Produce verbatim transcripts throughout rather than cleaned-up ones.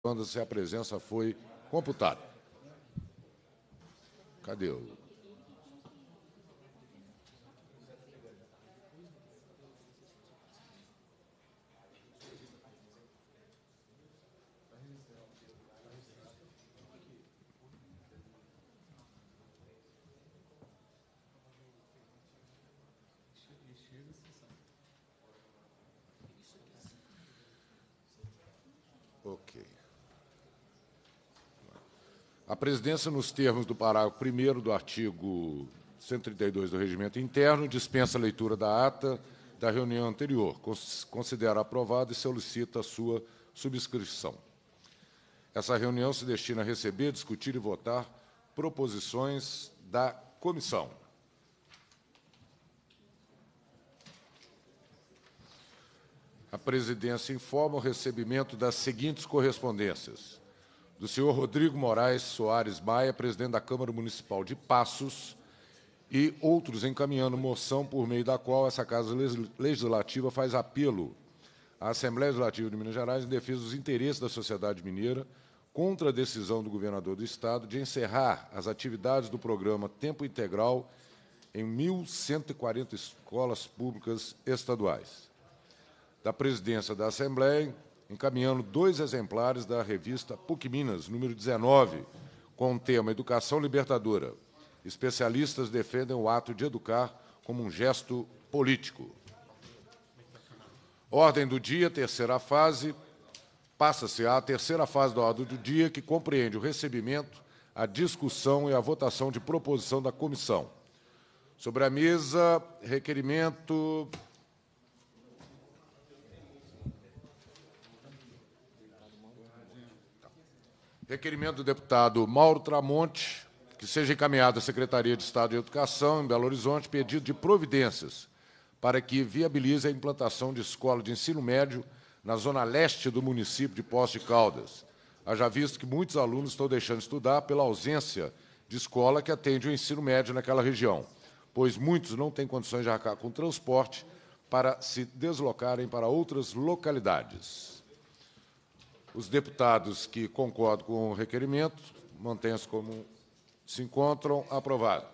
Quando se a presença foi computada. Cadê o... Ok. A presidência, nos termos do parágrafo primeiro do artigo cento e trinta e dois do Regimento Interno, dispensa a leitura da ata da reunião anterior, considera aprovada e solicita a sua subscrição. Essa reunião se destina a receber, discutir e votar proposições da comissão. A presidência informa o recebimento das seguintes correspondências. Do senhor Rodrigo Moraes Soares Maia, presidente da Câmara Municipal de Passos, e outros encaminhando moção por meio da qual essa Casa Legislativa faz apelo à Assembleia Legislativa de Minas Gerais em defesa dos interesses da sociedade mineira contra a decisão do governador do Estado de encerrar as atividades do programa Tempo Integral em mil cento e quarenta escolas públicas estaduais. Da presidência da Assembleia, encaminhando dois exemplares da revista P U C Minas, número dezenove, com o tema Educação Libertadora. Especialistas defendem o ato de educar como um gesto político. Ordem do dia, terceira fase. Passa-se à terceira fase da ordem do dia, que compreende o recebimento, a discussão e a votação de proposição da comissão. Sobre a mesa, requerimento... Requerimento do deputado Mauro Tramonte, que seja encaminhado à Secretaria de Estado de Educação, em Belo Horizonte, pedido de providências para que viabilize a implantação de escola de ensino médio na zona leste do município de Poços de Caldas, haja visto que muitos alunos estão deixando de estudar pela ausência de escola que atende o ensino médio naquela região, pois muitos não têm condições de arcar com transporte para se deslocarem para outras localidades. Os deputados que concordam com o requerimento, mantêm-se como se encontram, aprovado.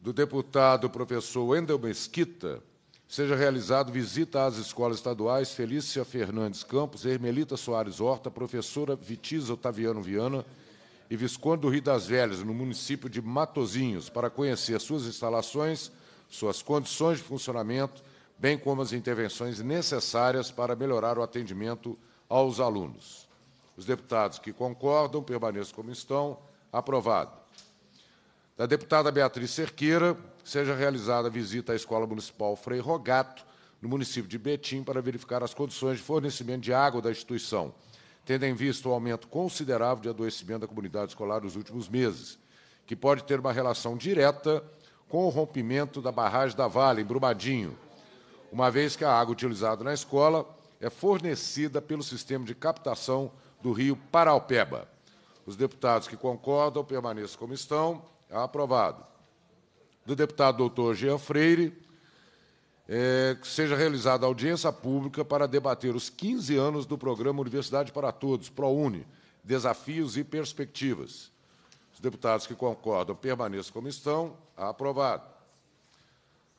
Do deputado professor Wendel Mesquita, seja realizado visita às escolas estaduais Felícia Fernandes Campos, Hermelita Soares Horta, professora Vitiz Otaviano Viana e Visconde do Rio das Velhas, no município de Matozinhos, para conhecer suas instalações, suas condições de funcionamento, bem como as intervenções necessárias para melhorar o atendimento aos alunos. Os deputados que concordam, permaneçam como estão, aprovado. Da deputada Beatriz Cerqueira, seja realizada a visita à Escola Municipal Frei Rogato, no município de Betim, para verificar as condições de fornecimento de água da instituição, tendo em vista o aumento considerável de adoecimento da comunidade escolar nos últimos meses, que pode ter uma relação direta com o rompimento da barragem da Vale, em Brumadinho, uma vez que a água utilizada na escola é fornecida pelo sistema de captação do rio Paraupeba. Os deputados que concordam, permaneçam como estão, é aprovado. Do deputado doutor Jean Freire, é, que seja realizada audiência pública para debater os quinze anos do programa Universidade para Todos, ProUni, desafios e perspectivas. Os deputados que concordam, permaneçam como estão, é aprovado.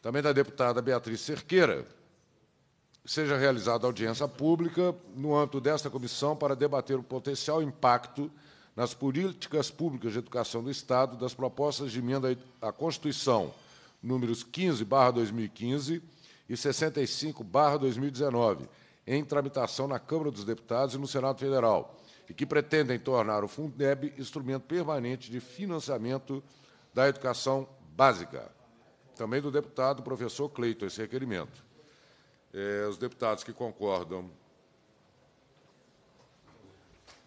Também da deputada Beatriz Cerqueira, seja realizada audiência pública no âmbito desta comissão para debater o potencial impacto nas políticas públicas de educação do Estado das propostas de emenda à Constituição, números quinze barra dois mil e quinze e sessenta e cinco barra dois mil e dezenove, em tramitação na Câmara dos Deputados e no Senado Federal, e que pretendem tornar o Fundeb instrumento permanente de financiamento da educação básica. Também do deputado professor Cleiton, esse requerimento. É, os deputados que concordam...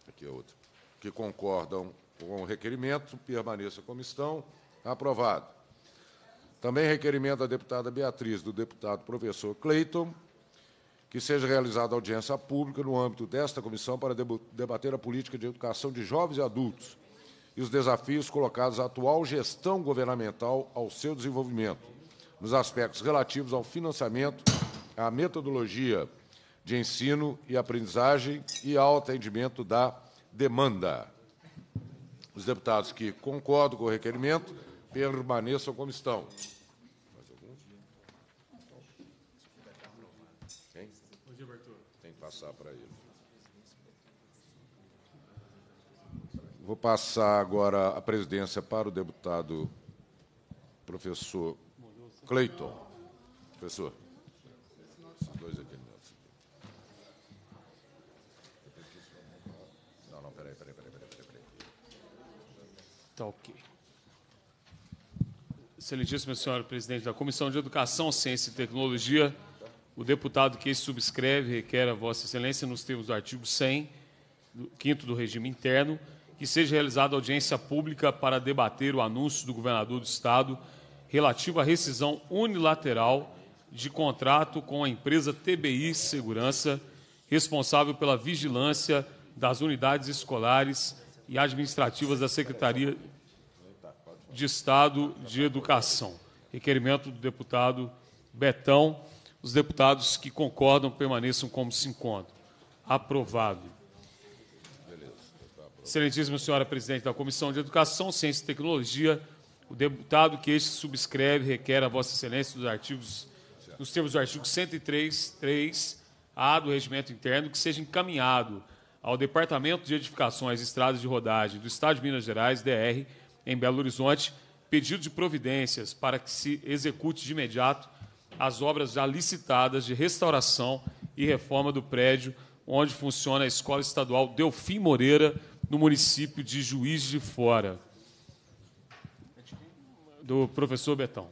Aqui é outro. Que concordam com o requerimento, permaneçam como estão, aprovado. Também requerimento da deputada Beatriz, do deputado professor Cleiton, que seja realizada audiência pública no âmbito desta comissão para debater a política de educação de jovens e adultos, e os desafios colocados à atual gestão governamental ao seu desenvolvimento, nos aspectos relativos ao financiamento, à metodologia de ensino e aprendizagem e ao atendimento da demanda. Os deputados que concordam com o requerimento permaneçam como estão. Mais algum? Quem? Tem que passar para ele. Vou passar agora a presidência para o deputado professor Cleiton. Professor. Dois aqui. Não, não, peraí, peraí, peraí, peraí, peraí. Tá ok. Excelentíssimo senhor presidente da Comissão de Educação, Ciência e Tecnologia, o deputado que subscreve requer a vossa excelência, nos termos do artigo cem, quinto do regime interno, que seja realizada audiência pública para debater o anúncio do governador do Estado relativo à rescisão unilateral de contrato com a empresa T B I Segurança, responsável pela vigilância das unidades escolares e administrativas da Secretaria de Estado de Educação. Requerimento do deputado Betão. Os deputados que concordam permaneçam como se encontram. Aprovado. Excelentíssima senhora presidente da Comissão de Educação, Ciência e Tecnologia, o deputado que este subscreve requer a vossa excelência dos artigos, nos termos do artigo cento e três, três A do Regimento Interno, que seja encaminhado ao Departamento de Edificações e Estradas de Rodagem do Estado de Minas Gerais, D R, em Belo Horizonte, pedido de providências para que se execute de imediato as obras já licitadas de restauração e reforma do prédio onde funciona a Escola Estadual Delfim Moreira, no município de Juiz de Fora. Do professor Betão.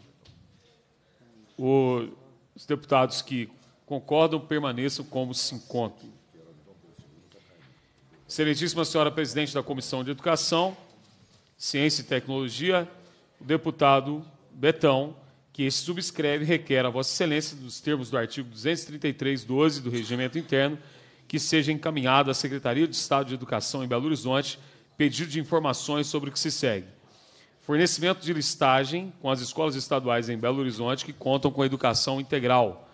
Os deputados que concordam permaneçam como se encontram. Excelentíssima senhora presidente da Comissão de Educação, Ciência e Tecnologia, o deputado Betão, que este subscreve, requer a vossa excelência, nos termos do artigo duzentos e trinta e três, doze do Regimento Interno, que seja encaminhado à Secretaria de Estado de Educação em Belo Horizonte, pedido de informações sobre o que se segue. Fornecimento de listagem com as escolas estaduais em Belo Horizonte que contam com educação integral.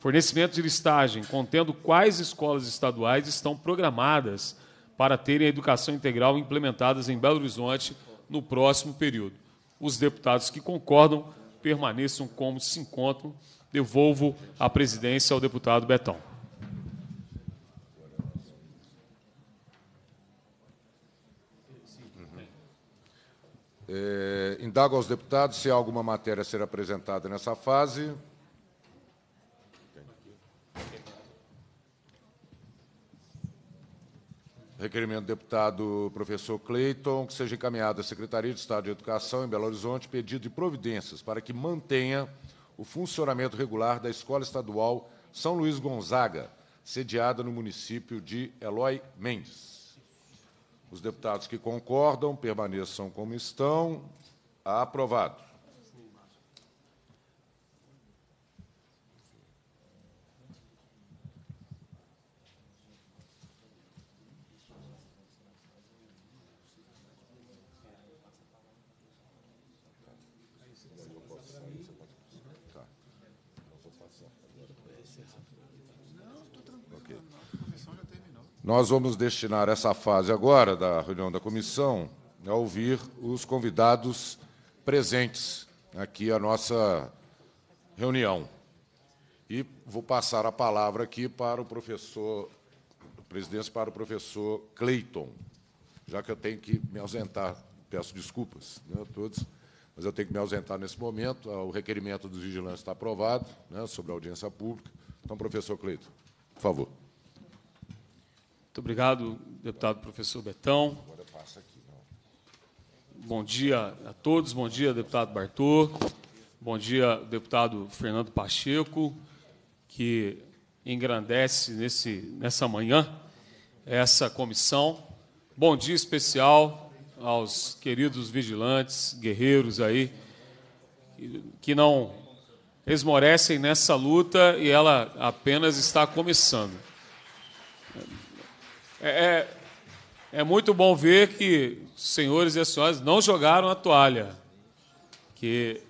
Fornecimento de listagem contendo quais escolas estaduais estão programadas para terem a educação integral implementadas em Belo Horizonte no próximo período. Os deputados que concordam permaneçam como se encontram. Devolvo a presidência ao deputado Betão. É, indago aos deputados se há alguma matéria a ser apresentada nessa fase. Requerimento do deputado professor Cleiton, que seja encaminhado à Secretaria de Estado de Educação em Belo Horizonte, pedido de providências para que mantenha o funcionamento regular da Escola Estadual São Luiz Gonzaga, sediada no município de Elói Mendes. Os deputados que concordam permaneçam como estão. Aprovado. Nós vamos destinar essa fase agora da reunião da comissão a ouvir os convidados presentes aqui à nossa reunião. E vou passar a palavra aqui para o professor, presidência, para o professor Cleiton, já que eu tenho que me ausentar, peço desculpas, né, a todos, mas eu tenho que me ausentar nesse momento, o requerimento dos vigilantes está aprovado, né, sobre a audiência pública. Então, professor Cleiton, por favor. Muito obrigado, deputado professor Betão. Bom dia a todos. Bom dia, deputado Bartô. Bom dia, deputado Fernando Pacheco, que engrandece nesse, nessa manhã essa comissão. Bom dia especial aos queridos vigilantes, guerreiros aí, que não esmorecem nessa luta e ela apenas está começando. É, é muito bom ver que os senhores e as senhoras não jogaram a toalha, que,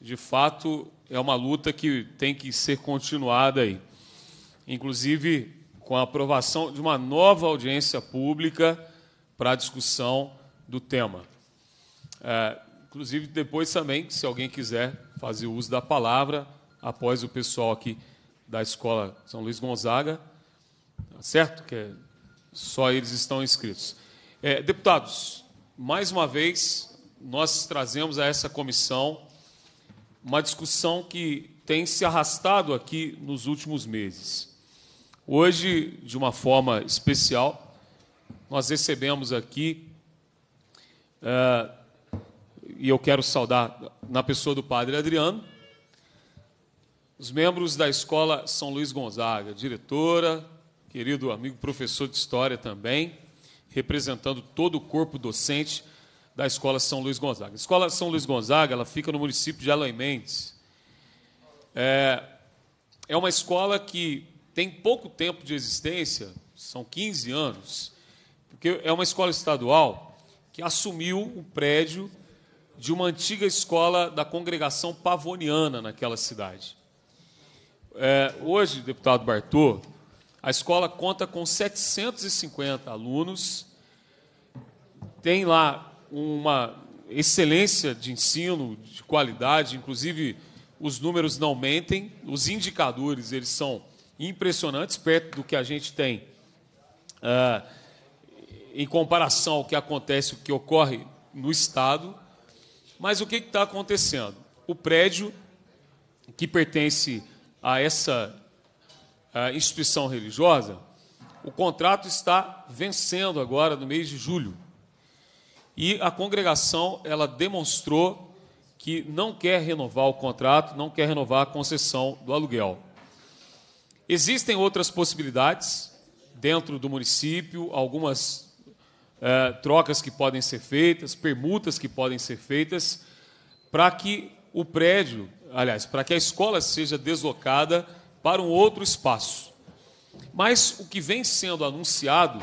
de fato, é uma luta que tem que ser continuada aí. inclusive com a aprovação de uma nova audiência pública para a discussão do tema. É, inclusive, depois também, se alguém quiser fazer uso da palavra, após o pessoal aqui da Escola São Luiz Gonzaga, certo? Que é, só eles estão inscritos. É, deputados, mais uma vez, nós trazemos a essa comissão uma discussão que tem se arrastado aqui nos últimos meses. Hoje, de uma forma especial, nós recebemos aqui, é, e eu quero saudar na pessoa do padre Adriano, os membros da Escola São Luiz Gonzaga, diretora, querido amigo professor de História também, representando todo o corpo docente da Escola São Luiz Gonzaga. A Escola São Luiz Gonzaga ela fica no município de Elói Mendes. É, é uma escola que tem pouco tempo de existência, são quinze anos, porque é uma escola estadual que assumiu o prédio de uma antiga escola da congregação pavoniana naquela cidade. É, hoje, deputado Bartô, a escola conta com setecentos e cinquenta alunos, tem lá uma excelência de ensino, de qualidade, inclusive os números não mentem, os indicadores eles são impressionantes, perto do que a gente tem uh, em comparação ao que acontece, o que ocorre no Estado. Mas o que está acontecendo? O prédio que pertence a essa a instituição religiosa, o contrato está vencendo agora no mês de julho. E a congregação ela demonstrou que não quer renovar o contrato, não quer renovar a concessão do aluguel. Existem outras possibilidades dentro do município, algumas eh, trocas que podem ser feitas, permutas que podem ser feitas, para que o prédio, aliás, para que a escola seja deslocada para um outro espaço. Mas o que vem sendo anunciado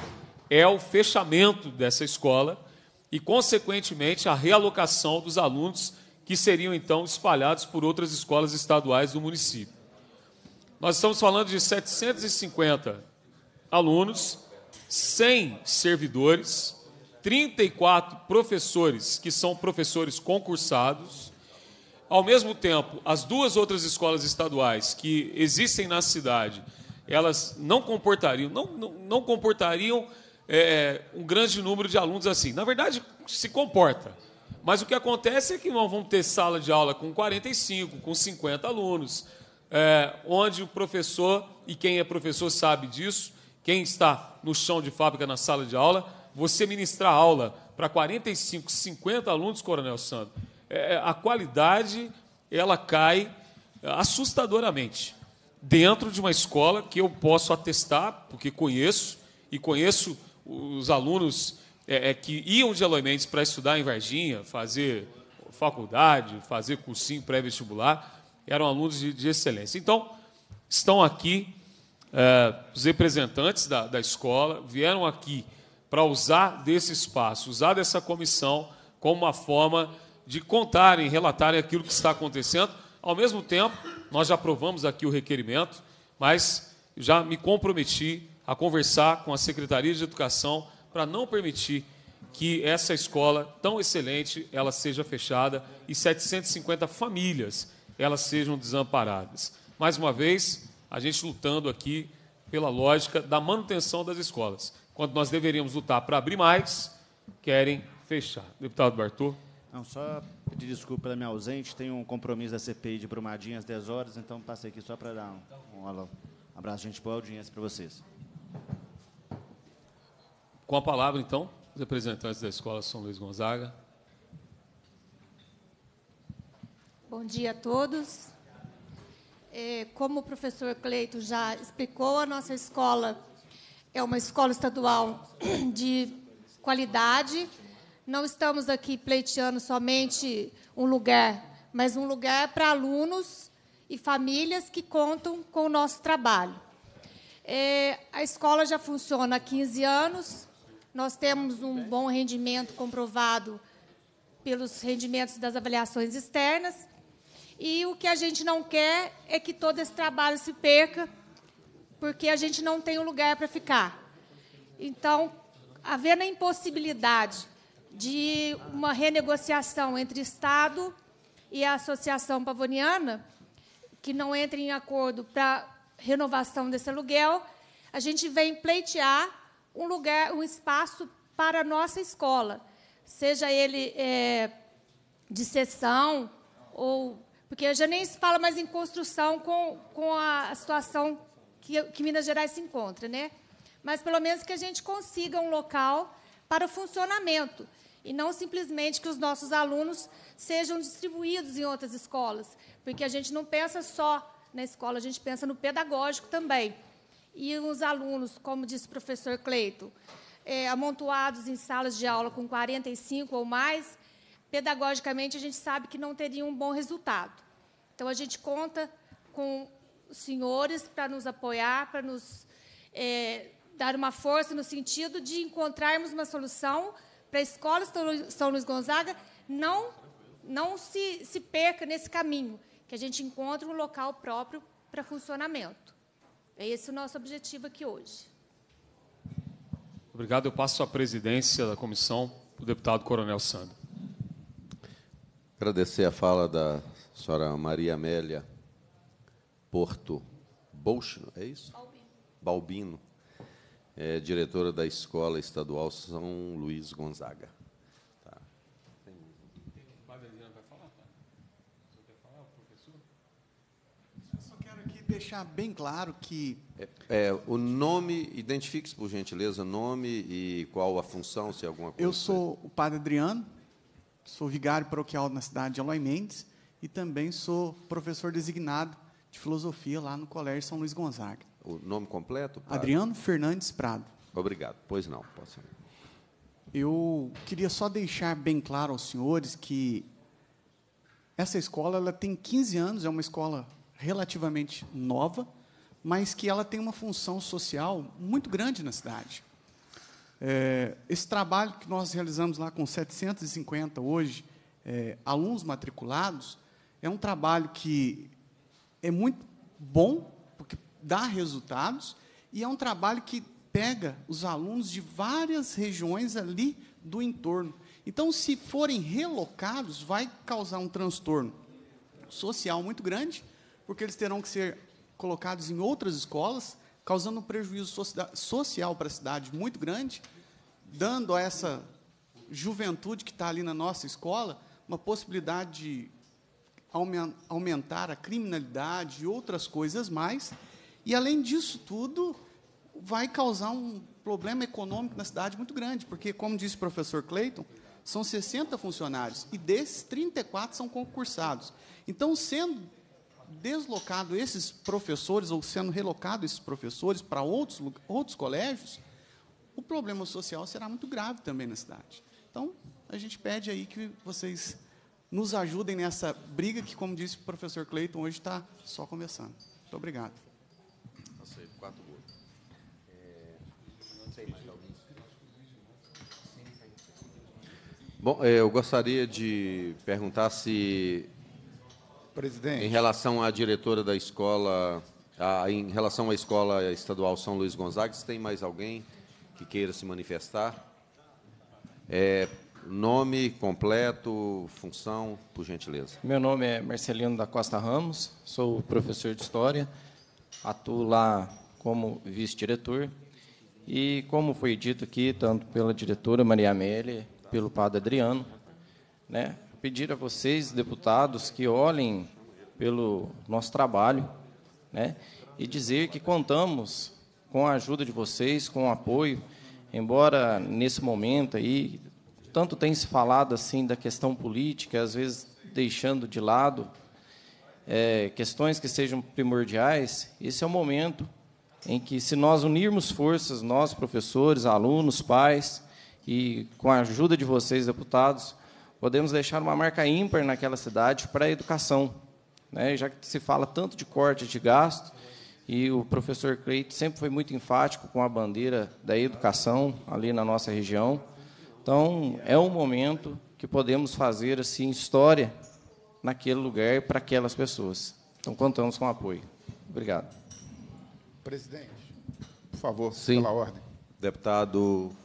é o fechamento dessa escola e, consequentemente, a realocação dos alunos que seriam, então, espalhados por outras escolas estaduais do município. Nós estamos falando de setecentos e cinquenta alunos, cem servidores, trinta e quatro professores que são professores concursados. Ao mesmo tempo, as duas outras escolas estaduais que existem na cidade, elas não comportariam, não, não, não comportariam é, um grande número de alunos assim. Na verdade, se comporta. Mas o que acontece é que nós vamos ter sala de aula com quarenta e cinco, com cinquenta alunos, é, onde o professor, e quem é professor sabe disso, quem está no chão de fábrica na sala de aula, você ministrar aula para quarenta e cinco, cinquenta alunos, Coronel Sandro, a qualidade ela cai assustadoramente dentro de uma escola que eu posso atestar, porque conheço, e conheço os alunos é, que iam de Elói Mendes para estudar em Varginha, fazer faculdade, fazer cursinho pré-vestibular, eram alunos de, de excelência. Então, estão aqui é, os representantes da, da escola, vieram aqui para usar desse espaço, usar dessa comissão como uma forma de contarem, relatarem aquilo que está acontecendo. Ao mesmo tempo, nós já aprovamos aqui o requerimento, mas já me comprometi a conversar com a Secretaria de Educação para não permitir que essa escola tão excelente ela seja fechada e setecentos e cinquenta famílias elas sejam desamparadas. Mais uma vez, a gente lutando aqui pela lógica da manutenção das escolas. Quando nós deveríamos lutar para abrir mais, querem fechar. Deputado Bartô. Não, só pedir desculpa pela minha ausente, tenho um compromisso da C P I de Brumadinho às dez horas, então passei aqui só para dar um, um, um abraço, gente, boa audiência para vocês. Com a palavra, então, os representantes da Escola São Luiz Gonzaga. Bom dia a todos. É, como o professor Cleiton já explicou, a nossa escola é uma escola estadual de qualidade. Não estamos aqui pleiteando somente um lugar, mas um lugar para alunos e famílias que contam com o nosso trabalho. É, a escola já funciona há quinze anos, nós temos um bom rendimento comprovado pelos rendimentos das avaliações externas, e o que a gente não quer é que todo esse trabalho se perca porque a gente não tem um lugar para ficar. Então, havendo a impossibilidade de uma renegociação entre Estado e a Associação Pavoniana, que não entre em acordo para renovação desse aluguel, a gente vem pleitear um lugar, um espaço para a nossa escola, seja ele é, de sessão ou... Porque eu já nem se fala mais em construção com, com a situação que, que Minas Gerais se encontra, né? Mas, pelo menos, que a gente consiga um local para o funcionamento e não simplesmente que os nossos alunos sejam distribuídos em outras escolas, porque a gente não pensa só na escola, a gente pensa no pedagógico também. E os alunos, como disse o professor Cleiton, é, amontoados em salas de aula com quarenta e cinco ou mais, pedagogicamente, a gente sabe que não teria um bom resultado. Então, a gente conta com os senhores para nos apoiar, para nos é, dar uma força no sentido de encontrarmos uma solução para a escola São Luiz Gonzaga não, não se, se perca nesse caminho, que a gente encontre um local próprio para funcionamento. É esse o nosso objetivo aqui hoje. Obrigado. Eu passo a presidência da comissão para o deputado Coronel Sandro. Agradecer a fala da senhora Maria Amélia Porto Bolchino, é isso? Balbino, Balbino é, diretora da Escola Estadual São Luiz Gonzaga. Tá. Tem... Eu só quero aqui deixar bem claro que... É, é, o nome, identifique-se, por gentileza, nome e qual a função, se alguma coisa... Eu sou o padre Adriano. Sou vigário paroquial na cidade de Elói Mendes e também sou professor designado de filosofia lá no Colégio São Luiz Gonzaga. O nome completo? Prado. Adriano Fernandes Prado. Obrigado. Pois não, posso. Eu queria só deixar bem claro aos senhores que essa escola ela tem quinze anos, é uma escola relativamente nova, mas que ela tem uma função social muito grande na cidade. É, esse trabalho que nós realizamos lá com setecentos e cinquenta hoje, é, alunos matriculados, é um trabalho que é muito bom, porque dá resultados, e é um trabalho que pega os alunos de várias regiões ali do entorno. Então, se forem relocados, vai causar um transtorno social muito grande, porque eles terão que ser colocados em outras escolas, causando um prejuízo social para a cidade muito grande, dando a essa juventude que está ali na nossa escola uma possibilidade de aumentar a criminalidade e outras coisas mais. E, além disso tudo, vai causar um problema econômico na cidade muito grande, porque, como disse o professor Cleiton, são sessenta funcionários, e desses, trinta e quatro são concursados. Então, sendo... deslocado esses professores ou sendo relocado esses professores para outros, outros colégios, o problema social será muito grave também na cidade. Então, a gente pede aí que vocês nos ajudem nessa briga que, como disse o professor Cleiton, hoje está só começando. Muito obrigado. Bom, eu gostaria de perguntar se... Presidente. Em relação à diretora da escola, a, em relação à Escola Estadual São Luiz Gonzaga, se tem mais alguém que queira se manifestar? É, nome completo, função, por gentileza. Meu nome é Marcelino da Costa Ramos, sou professor de História, atuo lá como vice-diretor, e, como foi dito aqui, tanto pela diretora Maria Amélia, pelo padre Adriano, né? Pedir a vocês, deputados, que olhem pelo nosso trabalho, né, e dizer que contamos com a ajuda de vocês, com o apoio, embora nesse momento aí, tanto tem se falado assim da questão política, às vezes deixando de lado é, questões que sejam primordiais, esse é o momento em que, se nós unirmos forças, nós, professores, alunos, pais, e com a ajuda de vocês, deputados, podemos deixar uma marca ímpar naquela cidade para a educação, né? Já que se fala tanto de corte de gasto, e o professor Cleiton sempre foi muito enfático com a bandeira da educação ali na nossa região. Então, é um momento que podemos fazer assim história naquele lugar para aquelas pessoas. Então, contamos com o apoio. Obrigado. Presidente, por favor, sim, pela ordem. Deputado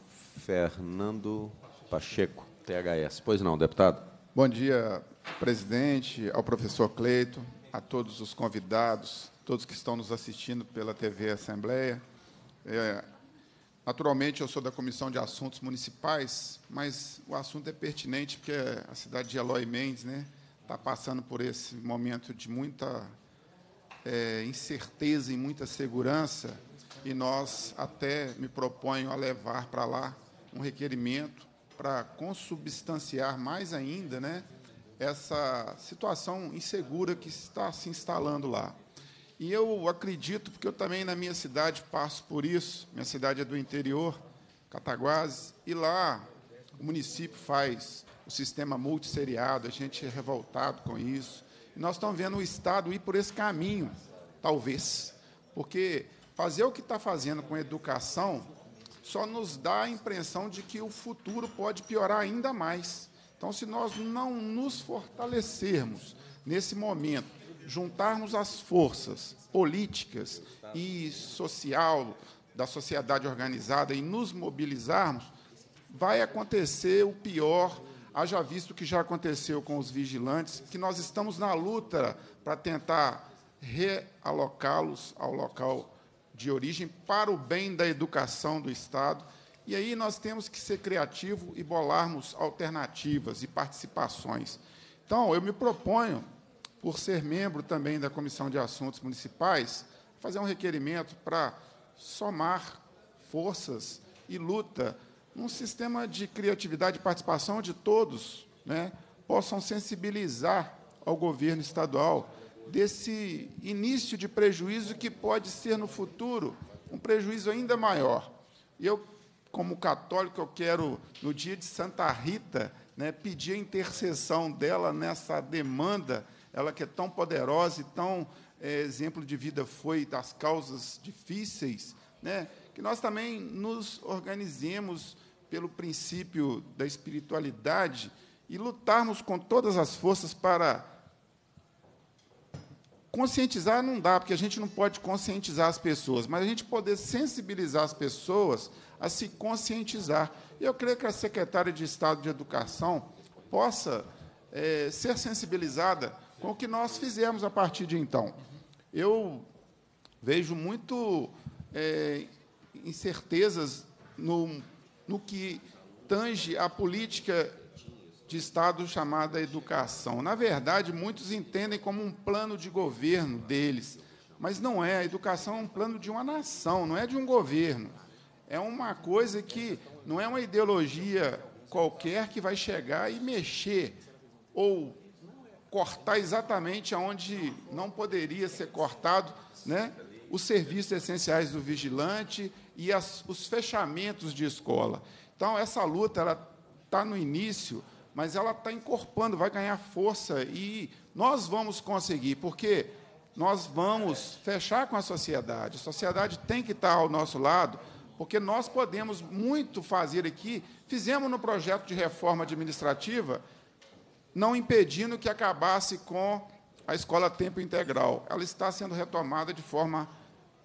Fernando Pacheco, T H S. Pois não, deputado. Bom dia, presidente, ao professor Cleiton, a todos os convidados, todos que estão nos assistindo pela T V Assembleia. É, naturalmente, eu sou da Comissão de Assuntos Municipais, mas o assunto é pertinente porque a cidade de Elói Mendes, né, está passando por esse momento de muita é, incerteza e muita segurança, e nós até me proponho a levar para lá um requerimento para consubstanciar mais ainda, né, essa situação insegura que está se instalando lá. E eu acredito, porque eu também na minha cidade passo por isso, minha cidade é do interior, Cataguases, e lá o município faz o sistema multisseriado, a gente é revoltado com isso. E nós estamos vendo o Estado ir por esse caminho, talvez, porque fazer o que está fazendo com a educação só nos dá a impressão de que o futuro pode piorar ainda mais. Então, se nós não nos fortalecermos nesse momento, juntarmos as forças políticas e social da sociedade organizada e nos mobilizarmos, vai acontecer o pior, haja visto o que já aconteceu com os vigilantes, que nós estamos na luta para tentar realocá-los ao local de origem para o bem da educação do Estado. E aí nós temos que ser criativos e bolarmos alternativas e participações. Então, eu me proponho, por ser membro também da Comissão de Assuntos Municipais, fazer um requerimento para somar forças e luta num sistema de criatividade e participação de todos, né, possam sensibilizar ao governo estadual desse início de prejuízo que pode ser, no futuro, um prejuízo ainda maior. E eu, como católico, eu quero, no dia de Santa Rita, né, pedir a intercessão dela nessa demanda. Ela que é tão poderosa e tão é, exemplo de vida foi das causas difíceis, né, que nós também nos organizemos pelo princípio da espiritualidade e lutarmos com todas as forças para conscientizar. Não dá, porque a gente não pode conscientizar as pessoas, mas a gente poder sensibilizar as pessoas a se conscientizar. E eu creio que a secretária de Estado de Educação possa é, ser sensibilizada com o que nós fizemos a partir de então. Eu vejo muito é, incertezas no, no que tange a política de Estado chamada educação. Na verdade, muitos entendem como um plano de governo deles, mas não é. A educação é um plano de uma nação, não é de um governo. É uma coisa que não é uma ideologia qualquer que vai chegar e mexer ou cortar exatamente aonde não poderia ser cortado, né, os serviços essenciais do vigilante e as, os fechamentos de escola. Então, essa luta ela está no início, mas ela está encorpando, vai ganhar força, e nós vamos conseguir, porque nós vamos fechar com a sociedade. A sociedade tem que estar ao nosso lado, porque nós podemos muito fazer aqui. Fizemos no projeto de reforma administrativa, não impedindo que acabasse com a escola a tempo integral. Ela está sendo retomada de forma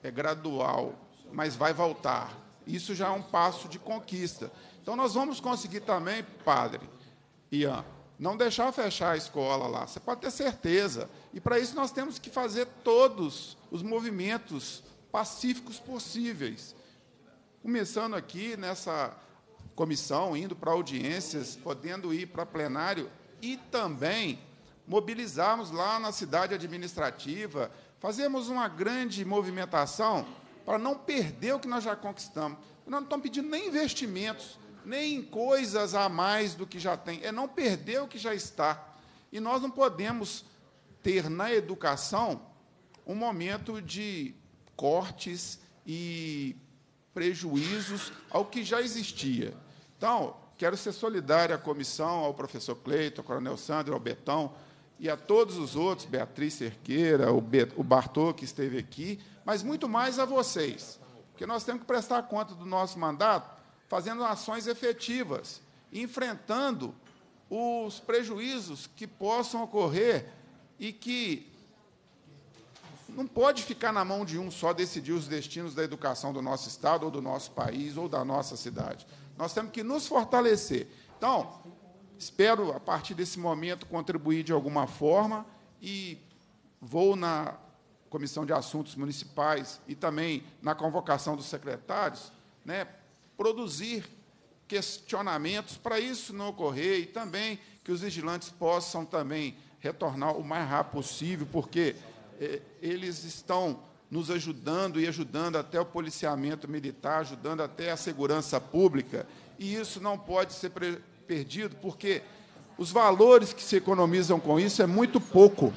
é, gradual, mas vai voltar. Isso já é um passo de conquista. Então, nós vamos conseguir também, padre Ian, não deixar fechar a escola lá. Você pode ter certeza. E, para isso, nós temos que fazer todos os movimentos pacíficos possíveis. Começando aqui, nessa comissão, indo para audiências, podendo ir para plenário, e também mobilizarmos lá na cidade administrativa, fazermos uma grande movimentação para não perder o que nós já conquistamos. Nós não estamos pedindo nem investimentos, nem coisas a mais do que já tem, é não perder o que já está. E nós não podemos ter na educação um momento de cortes e prejuízos ao que já existia. Então, quero ser solidário à comissão, ao professor Cleiton, ao coronel Sandro, ao Betão e a todos os outros, Beatriz Cerqueira, o Bartô, que esteve aqui, mas muito mais a vocês, porque nós temos que prestar conta do nosso mandato fazendo ações efetivas, enfrentando os prejuízos que possam ocorrer e que não pode ficar na mão de um só decidir os destinos da educação do nosso estado, ou do nosso país, ou da nossa cidade. Nós temos que nos fortalecer. Então, espero, a partir desse momento, contribuir de alguma forma e vou na Comissão de Assuntos Municipais e também na convocação dos secretários, né, produzir questionamentos para isso não ocorrer e também que os vigilantes possam também retornar o mais rápido possível, porque eh, eles estão nos ajudando e ajudando até o policiamento militar, ajudando até a segurança pública, e isso não pode ser perdido, porque os valores que se economizam com isso é muito pouco.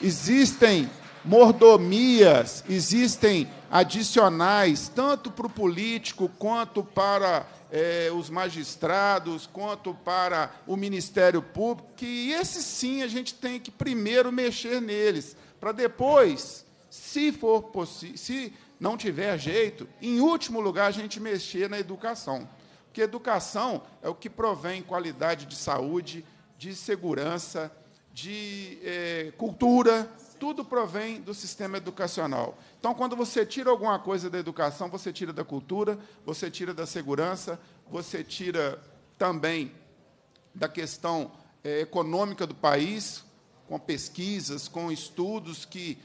Existem mordomias, existem adicionais, tanto para o político, quanto para eh, os magistrados, quanto para o Ministério Público, que esses, sim, a gente tem que primeiro mexer neles, para depois, se for possi- se não tiver jeito, em último lugar, a gente mexer na educação. Porque educação é o que provém qualidade de saúde, de segurança, de eh, cultura, tudo provém do sistema educacional. Então, quando você tira alguma coisa da educação, você tira da cultura, você tira da segurança, você tira também da questão eh, econômica do país, com pesquisas, com estudos que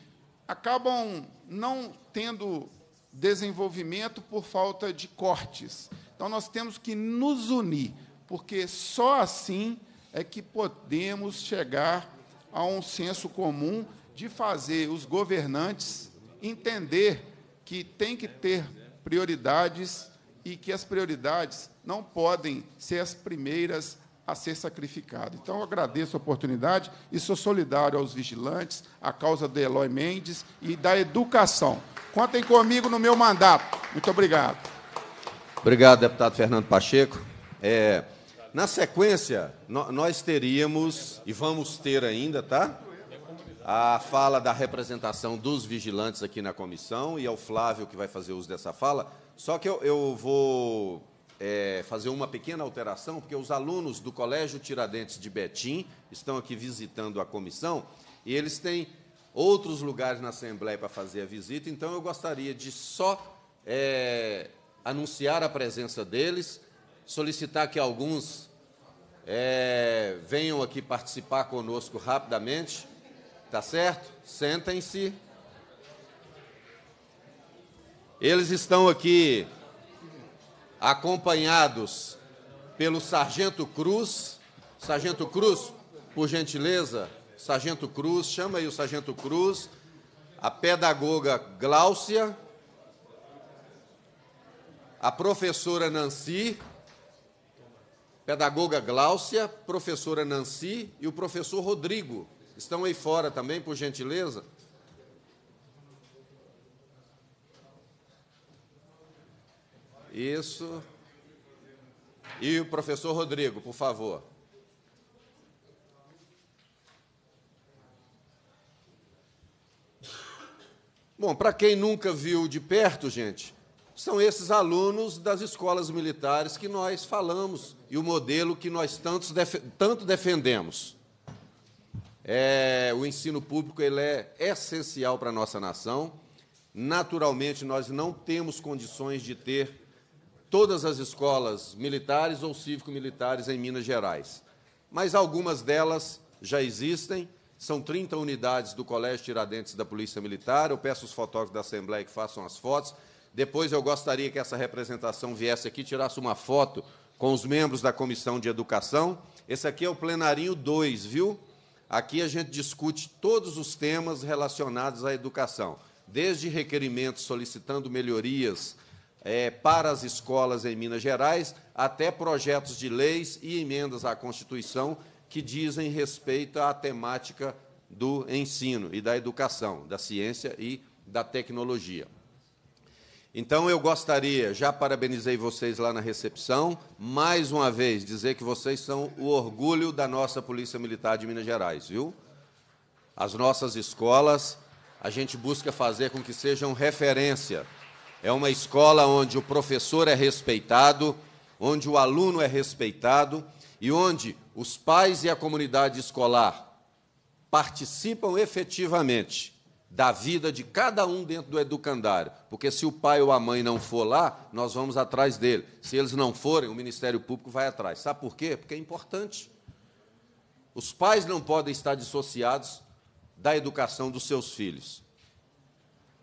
acabam não tendo desenvolvimento por falta de cortes. Então, nós temos que nos unir, porque só assim é que podemos chegar a um senso comum de fazer os governantes entender que tem que ter prioridades e que as prioridades não podem ser as primeiras a ser sacrificadas. Então, eu agradeço a oportunidade e sou solidário aos vigilantes, à causa do Elói Mendes e da educação. Contem comigo no meu mandato. Muito obrigado. Obrigado, deputado Fernando Pacheco. É... Na sequência, nós teríamos, e vamos ter ainda, tá? A fala da representação dos vigilantes aqui na comissão, e é o Flávio que vai fazer uso dessa fala. Só que eu, eu vou é, fazer uma pequena alteração, porque os alunos do Colégio Tiradentes de Betim estão aqui visitando a comissão, e eles têm outros lugares na Assembleia para fazer a visita, então eu gostaria de só é, anunciar a presença deles, solicitar que alguns é, venham aqui participar conosco rapidamente, tá certo? Sentem-se. Eles estão aqui acompanhados pelo Sargento Cruz. Sargento Cruz, por gentileza, Sargento Cruz, chama aí o Sargento Cruz, a pedagoga Gláucia, a professora Nancy... Pedagoga Gláucia, professora Nancy e o professor Rodrigo. Estão aí fora também, por gentileza. Isso. E o professor Rodrigo, por favor. Bom, para quem nunca viu de perto, gente... são esses alunos das escolas militares que nós falamos e o modelo que nós tantos def- tanto defendemos. É, o ensino público ele é essencial para a nossa nação. Naturalmente, nós não temos condições de ter todas as escolas militares ou cívico-militares em Minas Gerais, mas algumas delas já existem. São trinta unidades do Colégio Tiradentes da Polícia Militar. Eu peço aos fotógrafos da Assembleia que façam as fotos. Depois eu gostaria que essa representação viesse aqui, tirasse uma foto com os membros da Comissão de Educação. Esse aqui é o plenarinho dois, viu? Aqui a gente discute todos os temas relacionados à educação, desde requerimentos solicitando melhorias é, para as escolas em Minas Gerais, até projetos de leis e emendas à Constituição que dizem respeito à temática do ensino e da educação, da ciência e da tecnologia. Então, eu gostaria, já parabenizei vocês lá na recepção, mais uma vez, dizer que vocês são o orgulho da nossa Polícia Militar de Minas Gerais, viu? As nossas escolas, a gente busca fazer com que sejam referência. É uma escola onde o professor é respeitado, onde o aluno é respeitado e onde os pais e a comunidade escolar participam efetivamente da vida de cada um dentro do educandário, porque se o pai ou a mãe não for lá, nós vamos atrás dele. Se eles não forem, o Ministério Público vai atrás. Sabe por quê? Porque é importante. Os pais não podem estar dissociados da educação dos seus filhos.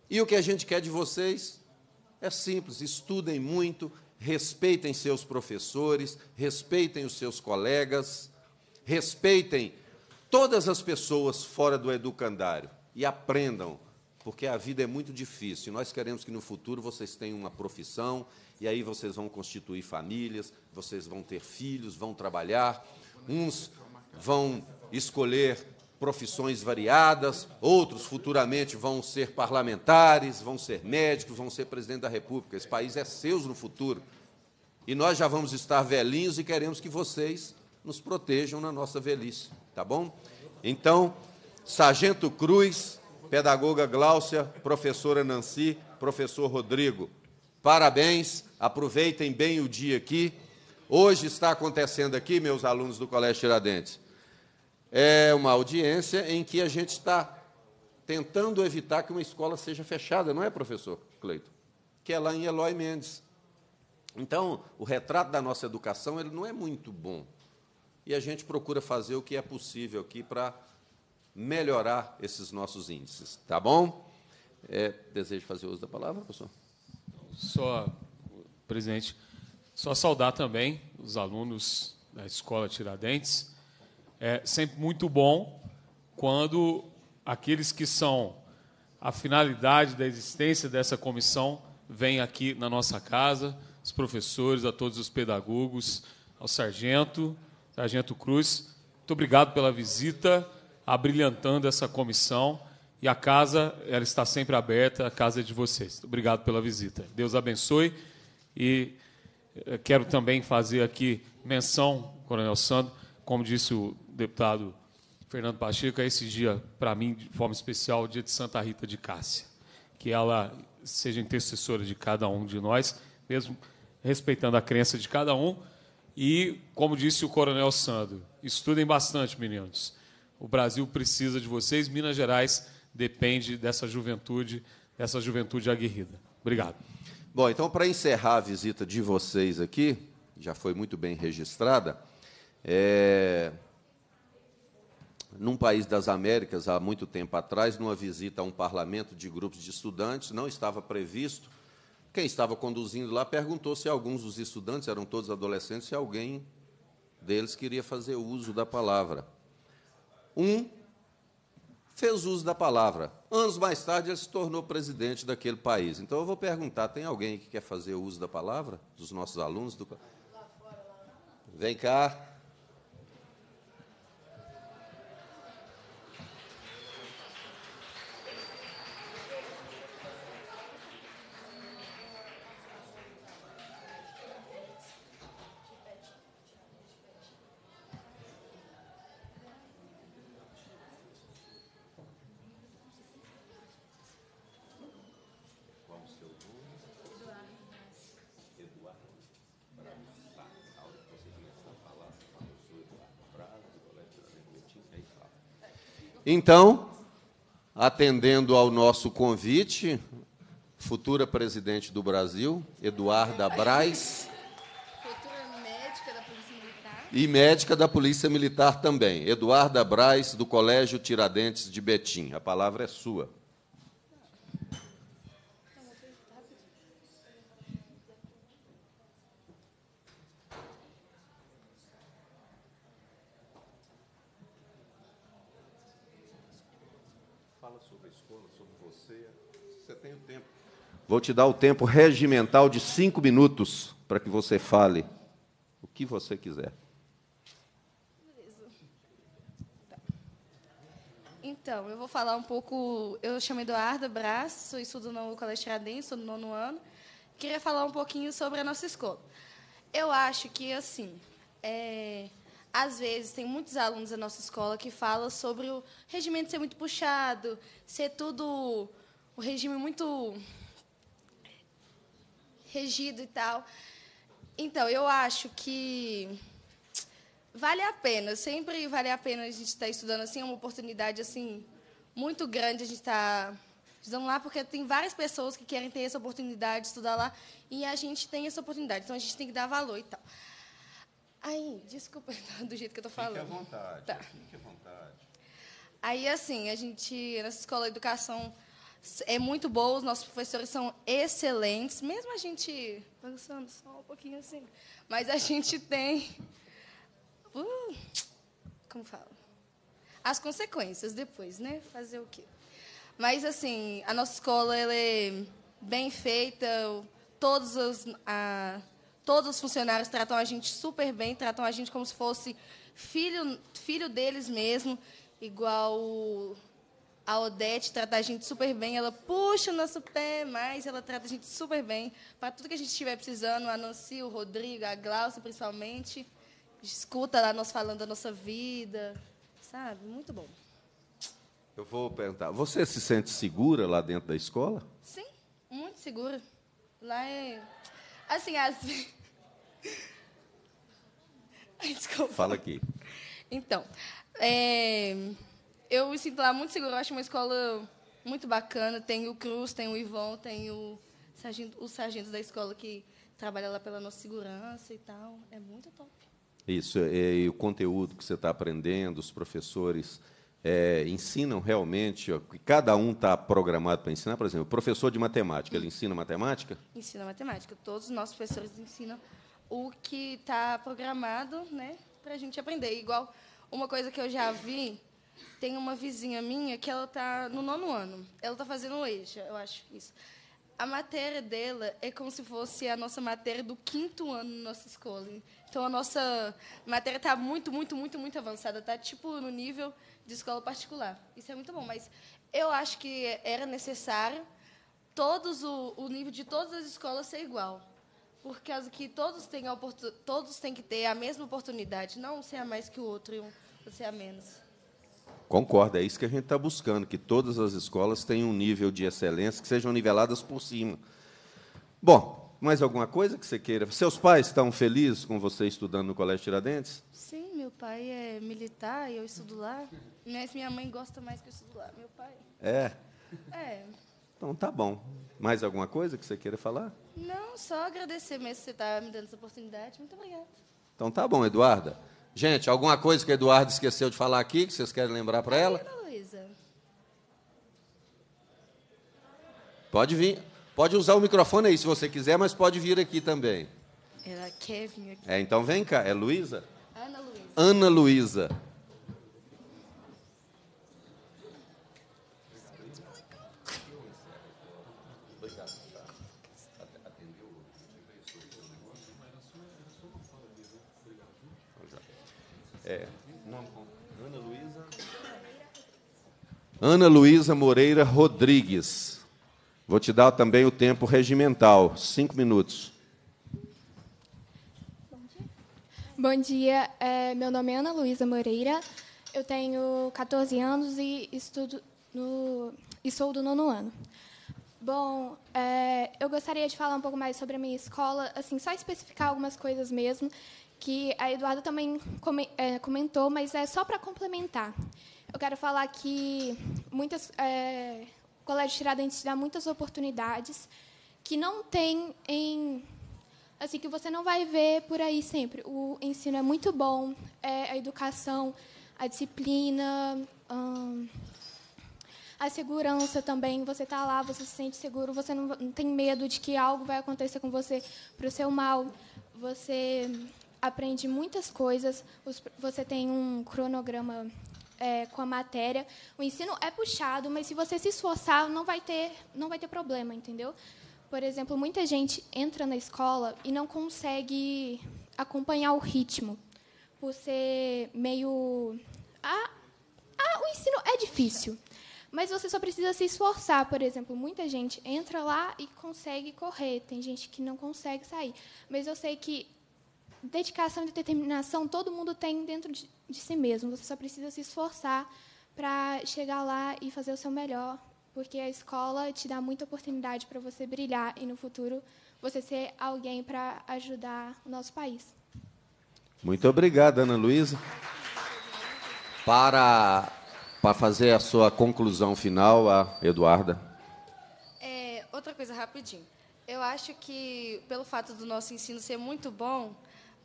E o que a gente quer de vocês é simples: estudem muito, respeitem seus professores, respeitem os seus colegas, respeitem todas as pessoas fora do educandário. E aprendam, porque a vida é muito difícil. Nós queremos que, no futuro, vocês tenham uma profissão, e aí vocês vão constituir famílias, vocês vão ter filhos, vão trabalhar, uns vão escolher profissões variadas, outros, futuramente, vão ser parlamentares, vão ser médicos, vão ser presidente da República. Esse país é seu no futuro. E nós já vamos estar velhinhos e queremos que vocês nos protejam na nossa velhice. Tá bom? Então, Sargento Cruz, pedagoga Gláucia, professora Nancy, professor Rodrigo, parabéns, aproveitem bem o dia aqui. Hoje está acontecendo aqui, meus alunos do Colégio Tiradentes, é uma audiência em que a gente está tentando evitar que uma escola seja fechada, não é, professor Cleiton? Que é lá em Elói Mendes. Então, o retrato da nossa educação ele não é muito bom, e a gente procura fazer o que é possível aqui para melhorar esses nossos índices, tá bom? É, desejo fazer uso da palavra, professor? Só, presidente, só saudar também os alunos da Escola Tiradentes. É sempre muito bom quando aqueles que são a finalidade da existência dessa comissão vêm aqui na nossa casa, os professores, a todos os pedagogos, ao sargento, sargento Cruz. Muito obrigado pela visita, abrilhantando essa comissão, e a casa ela está sempre aberta, a casa é de vocês. Obrigado pela visita. Deus abençoe. E quero também fazer aqui menção, Coronel Sandro, como disse o deputado Fernando Pacheco, é esse dia, para mim, de forma especial, o dia de Santa Rita de Cássia, que ela seja intercessora de cada um de nós, mesmo respeitando a crença de cada um. E, como disse o Coronel Sandro, estudem bastante, meninos. O Brasil precisa de vocês, Minas Gerais depende dessa juventude, dessa juventude aguerrida. Obrigado. Bom, então, para encerrar a visita de vocês aqui, já foi muito bem registrada, é... num país das Américas, há muito tempo atrás, numa visita a um parlamento de grupos de estudantes, não estava previsto, quem estava conduzindo lá perguntou se alguns dos estudantes, eram todos adolescentes, se alguém deles queria fazer uso da palavra. Um fez uso da palavra. Anos mais tarde, ele se tornou presidente daquele país. Então, eu vou perguntar, tem alguém que quer fazer uso da palavra? Dos nossos alunos? Do... Vem cá. Então, atendendo ao nosso convite, futura presidente do Brasil, Eduarda Braz. Futura médica da Polícia Militar. E médica da Polícia Militar também. Eduarda Braz, do Colégio Tiradentes de Betim. A palavra é sua. Vou te dar o tempo regimental de cinco minutos para que você fale o que você quiser. Então, eu vou falar um pouco... Eu chamo Eduarda Braz, estudo no Colégio Tiradentes, estou no nono ano. Queria falar um pouquinho sobre a nossa escola. Eu acho que, assim, é, às vezes, tem muitos alunos da nossa escola que falam sobre o regimento ser muito puxado, ser tudo... o regime muito... regido e tal. Então, eu acho que Vale a pena, sempre vale a pena a gente estar estudando, assim, é uma oportunidade assim, muito grande a gente estar estudando lá, porque tem várias pessoas que querem ter essa oportunidade de estudar lá, e a gente tem essa oportunidade, então a gente tem que dar valor e tal. Aí, desculpa do jeito que eu tô falando. Fique à vontade, tá. Fique à vontade. Aí, assim, a gente, nessa escola de educação, é muito boa, os nossos professores são excelentes, mesmo a gente pensando só um pouquinho assim, mas a gente tem... Uh, como fala? As consequências depois, né? Fazer o quê? Mas, assim, a nossa escola ela é bem feita, todos os, a, todos os funcionários tratam a gente super bem, tratam a gente como se fosse filho, filho deles mesmo, igual a Odete trata a gente super bem, ela puxa o nosso pé, mas ela trata a gente super bem, para tudo que a gente estiver precisando, a Nancy, o Rodrigo, a Gláucia, principalmente... Escuta lá nós falando da nossa vida, sabe? Muito bom. Eu vou perguntar, você se sente segura lá dentro da escola? Sim, muito segura. Lá é... Assim, às vezes... Desculpa. Fala aqui. Então, é... eu me sinto lá muito segura, eu acho uma escola muito bacana. Tem o Cruz, tem o Ivon, tem o sargento, os sargentos da escola que trabalham lá pela nossa segurança e tal. É muito top. Isso, e o conteúdo que você está aprendendo, os professores é, ensinam realmente, ó, cada um está programado para ensinar, por exemplo, o professor de matemática, ele ensina matemática? Ensina matemática, todos os nossos professores ensinam o que está programado, né, para a gente aprender. Igual uma coisa que eu já vi, tem uma vizinha minha que ela está no nono ano, ela está fazendo o EJA, eu acho isso. A matéria dela é como se fosse a nossa matéria do quinto ano na nossa escola. Então, a nossa matéria está muito, muito, muito, muito avançada. Está, tipo, no nível de escola particular. Isso é muito bom, mas eu acho que era necessário todos o, o nível de todas as escolas ser igual, por causa que todos têm, a todos têm que ter a mesma oportunidade, não um ser a mais que o outro e um ser a menos. Concordo, é isso que a gente está buscando, que todas as escolas tenham um nível de excelência, que sejam niveladas por cima. Bom, mais alguma coisa que você queira? Seus pais estão felizes com você estudando no Colégio Tiradentes? Sim, meu pai é militar e eu estudo lá, mas minha mãe gosta mais que eu estudo lá, meu pai. É? É. Então, tá bom. Mais alguma coisa que você queira falar? Não, só agradecer mesmo que você está me dando essa oportunidade. Muito obrigada. Então, tá bom, Eduarda. Gente, alguma coisa que a Eduarda esqueceu de falar aqui, que vocês querem lembrar para ela? Pode vir. Pode usar o microfone aí, se você quiser, mas pode vir aqui também. Ela quer vir aqui. É, então vem cá. É Luísa? Ana Luísa. Ana Luísa. É. Ana Luísa. Ana Luísa Moreira Rodrigues. Vou te dar também o tempo regimental, cinco minutos. Bom dia. Bom dia. É, meu nome é Ana Luísa Moreira. Eu tenho quatorze anos e estudo no e sou do nono ano. Bom, é, eu gostaria de falar um pouco mais sobre a minha escola, assim, só especificar algumas coisas mesmo. Que a Eduarda também comentou, mas é só para complementar. Eu quero falar que muitas, é, o Colégio Tiradentes dá muitas oportunidades que não tem em, assim, que você não vai ver por aí sempre. O ensino é muito bom, é, a educação, a disciplina, hum, a segurança também. Você está lá, você se sente seguro, você não, não tem medo de que algo vai acontecer com você para o seu mal. Você aprende muitas coisas, você tem um cronograma é, com a matéria. O ensino é puxado, mas se você se esforçar, não vai ter, não vai ter problema, entendeu? Por exemplo, muita gente entra na escola e não consegue acompanhar o ritmo, por ser meio... Ah, ah, o ensino é difícil, mas você só precisa se esforçar. Por exemplo, muita gente entra lá e consegue correr, tem gente que não consegue sair, mas eu sei que dedicação e determinação todo mundo tem dentro de, de si mesmo. Você só precisa se esforçar para chegar lá e fazer o seu melhor, porque a escola te dá muita oportunidade para você brilhar e, no futuro, você ser alguém para ajudar o nosso país. Muito obrigado, Ana Luísa. Para, para fazer a sua conclusão final, a Eduarda. É, outra coisa, rapidinho. Eu acho que, pelo fato do nosso ensino ser muito bom,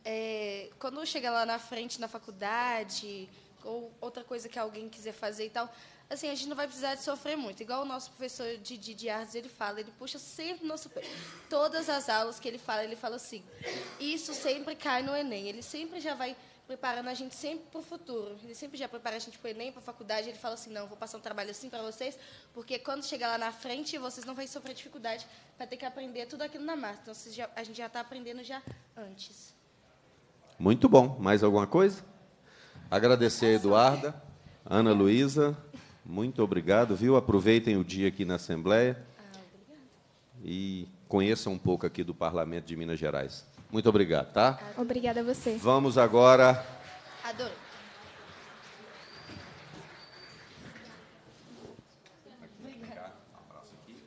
é, quando chega lá na frente, na faculdade, ou outra coisa que alguém quiser fazer e tal, assim, a gente não vai precisar de sofrer muito. Igual o nosso professor de, de, de artes, ele fala, ele puxa sempre o nosso pé. Todas as aulas que ele fala, ele fala assim, isso sempre cai no Enem. Ele sempre já vai preparando a gente sempre para o futuro. Ele sempre já prepara a gente para o Enem, para a faculdade. Ele fala assim, não, vou passar um trabalho assim para vocês, porque quando chegar lá na frente, vocês não vão sofrer dificuldade para ter que aprender tudo aquilo na marca. Então, vocês já, a gente já está aprendendo já antes. Muito bom. Mais alguma coisa? Agradecer a Eduarda, Ana Luísa. Muito obrigado, viu? Aproveitem o dia aqui na Assembleia. Ah, obrigada. E conheçam um pouco aqui do Parlamento de Minas Gerais. Muito obrigado, tá? Obrigada a você. Vamos agora... Adoro. Obrigada. Um abraço aqui.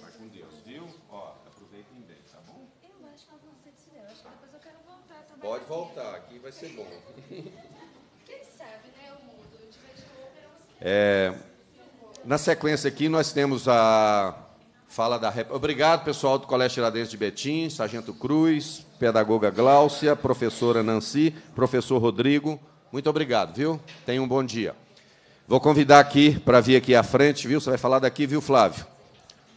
Vai com Deus, viu? Ó, aproveitem bem, tá bom? Eu acho que eu vou ser de Deus. Acho que depois eu quero voltar também. Pode voltar, aqui vai ser bom. Quem sabe, né? O mundo. É, na sequência aqui, nós temos a... Fala da rep... Obrigado, pessoal do Colégio Tiradentes de Betim, Sargento Cruz, pedagoga Gláucia, professora Nancy, professor Rodrigo. Muito obrigado, viu? Tenha um bom dia. Vou convidar aqui para vir aqui à frente, viu? Você vai falar daqui, viu, Flávio?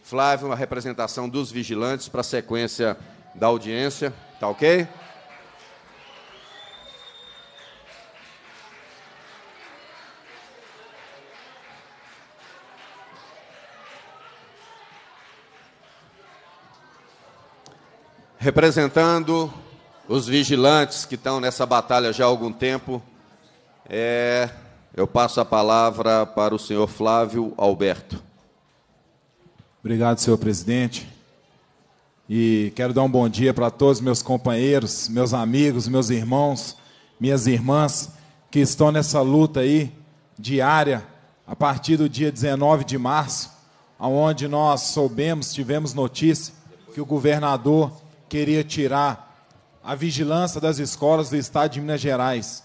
Flávio, uma representação dos vigilantes para a sequência da audiência. Tá ok? Representando os vigilantes que estão nessa batalha já há algum tempo, é, eu passo a palavra para o senhor Flávio Alberto. Obrigado, senhor presidente. E quero dar um bom dia para todos meus companheiros, meus amigos, meus irmãos, minhas irmãs, que estão nessa luta aí diária, a partir do dia dezenove de março, onde nós soubemos, tivemos notícia que o governador queria tirar a vigilância das escolas do estado de Minas Gerais,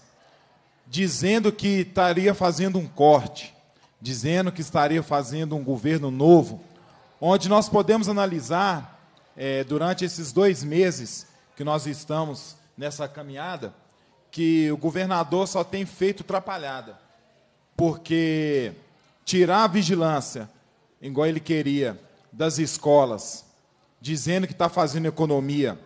dizendo que estaria fazendo um corte, dizendo que estaria fazendo um governo novo, onde nós podemos analisar, é, durante esses dois meses que nós estamos nessa caminhada, que o governador só tem feito atrapalhada, porque tirar a vigilância, igual ele queria, das escolas, dizendo que está fazendo economia,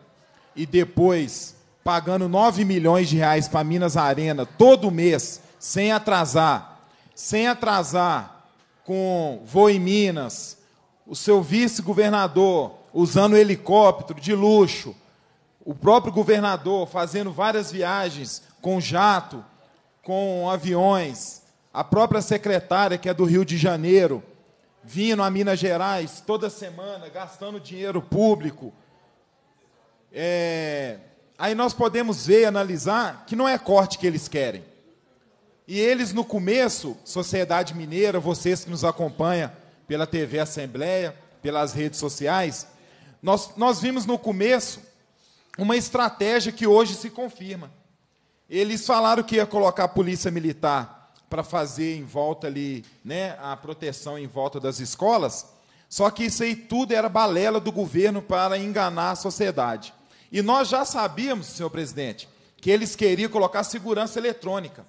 e depois pagando nove milhões de reais para Minas Arena todo mês, sem atrasar, sem atrasar com voo em Minas, o seu vice-governador usando helicóptero de luxo, o próprio governador fazendo várias viagens com jato, com aviões, a própria secretária, que é do Rio de Janeiro, vindo a Minas Gerais toda semana, gastando dinheiro público. É... Aí nós podemos ver e analisar que não é corte que eles querem. E eles, no começo, sociedade mineira, vocês que nos acompanham pela T V Assembleia, pelas redes sociais, nós, nós vimos no começo uma estratégia que hoje se confirma. Eles falaram que ia colocar a polícia militar para fazer em volta ali, né, a proteção em volta das escolas, só que isso aí tudo era balela do governo para enganar a sociedade. E nós já sabíamos, senhor presidente, que eles queriam colocar segurança eletrônica.